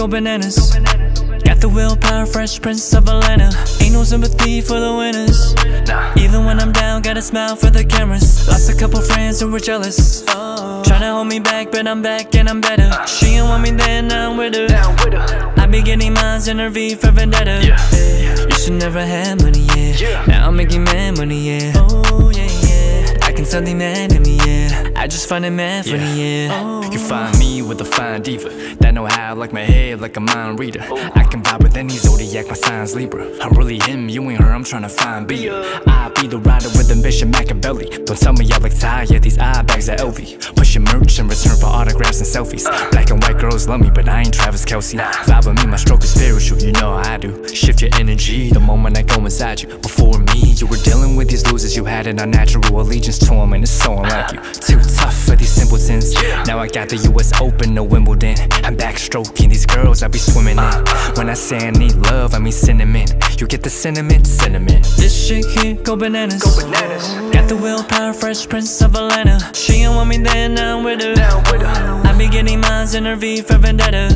go bananas. Got the willpower, fresh prince of Atlanta. Ain't no sympathy for the winners. Even when I'm down, got a smile for the cameras. Lost a couple friends who were jealous, tryna hold me back, but I'm back and I'm better. She didn't want me then, now I'm with her. I be getting mines in her V for Vendetta. You should never have money, yeah. Now I'm making mad money, yeah. Oh yeah, yeah. I can tell they mad at me, yeah. I just find it mad funny, yeah. Oh. You can find me with a fine diva that know how, like my head, like a mind reader. Oh. I can vibe with any zodiac, my sign's Libra. I'm really him, you ain't her, I'm tryna find B. I be the rider with ambition, Machiavelli. Don't tell me y'all like Ty, yeah, these eye bags are LV. Pushing merch in return for autographs and selfies. Black and white girls love me, but I ain't Travis Kelsey. Vibe with me, my stroke is spiritual, you know how I do. Shift your energy the moment I go inside you. Before me, you were dealing with these losers, you had an unnatural allegiance to them, and it's so unlike you. Too tough for these simpletons. Now I got the US Open, no Wimbledon. I'm backstroking these girls I be swimming in. When I say I need love, I mean cinnamon. You get the cinnamon, cinnamon. This shit here, go bananas. Go bananas. Got the willpower, fresh prince of Atlanta. She didn't want me then, now I'm with her. I be getting mines in her V for Vendetta.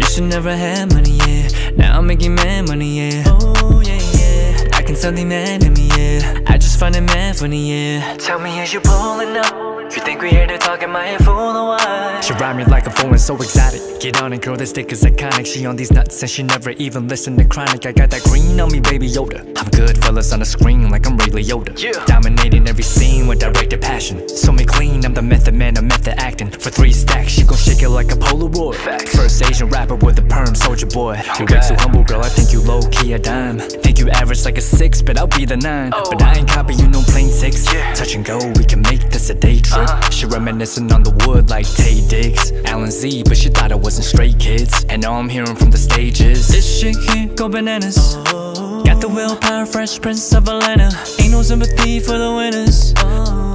You should never have money, yeah. Now I'm making mad money, yeah. Oh yeah, yeah. I can tell they mad at me, yeah. I just find it mad funny, yeah. Tell me, is you pulling up? You think we here to talk, am I a fool or what? She ride me like a fool and so exotic. Get on it girl, this dick is iconic. She on these nuts and she never even listen to Chronic. I got that green on me, baby Yoda. I'm good, fellas on the screen like I'm really Yoda, yeah. Dominating every scene with directed passion. So me clean, I'm the method man, I'm method acting. For 3 stacks, she gon' shake it like a Polaroid. Facts. First Asian rapper with a perm, soldier boy. You way too humble girl, I think you low-key a dime. Think you average like a 6, but I'll be the 9. But I ain't copying you no plain 6, yeah. Touch and go, we can make this a day trip. She reminiscing on the wood like Tay Diggs, Alan Z, but she thought I wasn't straight kids. And all I'm hearing from the stage is this shit here, go bananas. Got the willpower, fresh prince of Atlanta. Ain't no sympathy for the winners.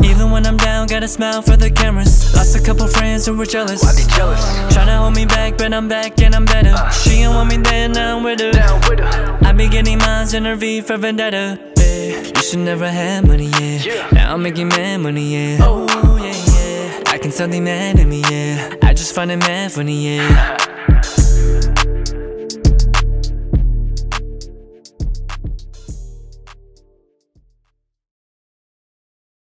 Even when I'm down, got a smile for the cameras. Lost a couple friends who were jealous, tryna hold me back, but I'm back and I'm better. She didn't want me then, now I'm with her. I be getting mines in her V for Vendetta. You should never have money, yeah. Now I'm making mad money, yeah. Oh yeah, yeah. I can tell they mad at me, yeah. I just find it mad funny, yeah.